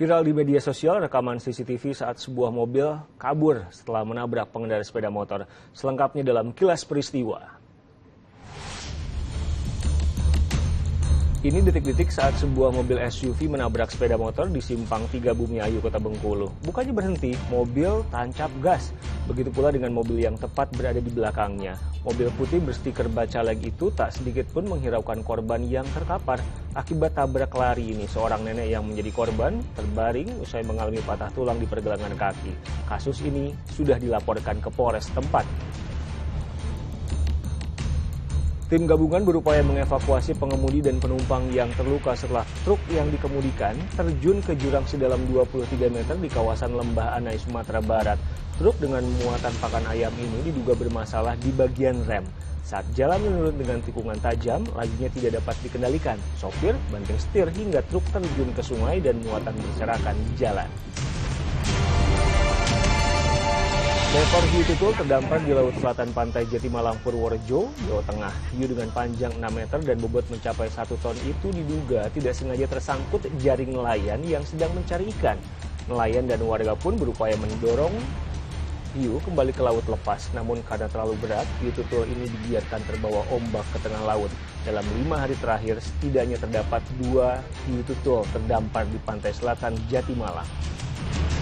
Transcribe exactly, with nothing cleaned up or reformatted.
Viral di media sosial rekaman C C T V saat sebuah mobil kabur setelah menabrak pengendara sepeda motor. Selengkapnya dalam Kilas Peristiwa. Ini detik-detik saat sebuah mobil S U V menabrak sepeda motor di simpang tiga Bumi Ayu, Kota Bengkulu. Bukannya berhenti, mobil tancap gas. Begitu pula dengan mobil yang tepat berada di belakangnya. Mobil putih berstiker Bacalek itu tak sedikit pun menghiraukan korban yang terkapar akibat tabrak lari ini. Seorang nenek yang menjadi korban terbaring usai mengalami patah tulang di pergelangan kaki. Kasus ini sudah dilaporkan ke Polres tempat. Tim gabungan berupaya mengevakuasi pengemudi dan penumpang yang terluka setelah truk yang dikemudikan terjun ke jurang sedalam dua puluh tiga meter di kawasan Lembah Anai, Sumatera Barat. Truk dengan muatan pakan ayam ini diduga bermasalah di bagian rem. Saat jalan menurun dengan tikungan tajam, lajunya tidak dapat dikendalikan. Sopir banting setir hingga truk terjun ke sungai dan muatan berserakan di jalan. Motor hiu tutul terdampar di Laut Selatan Pantai Jati Malang, Purworejo, Jawa Tengah. Hiu dengan panjang enam meter dan bobot mencapai satu ton itu diduga tidak sengaja tersangkut jaring nelayan yang sedang mencari ikan. Nelayan dan warga pun berupaya mendorong hiu kembali ke laut lepas. Namun karena terlalu berat, hiu tutul ini dibiarkan terbawa ombak ke tengah laut. Dalam lima hari terakhir, setidaknya terdapat dua hiu tutul terdampar di Pantai Selatan Jati Malang.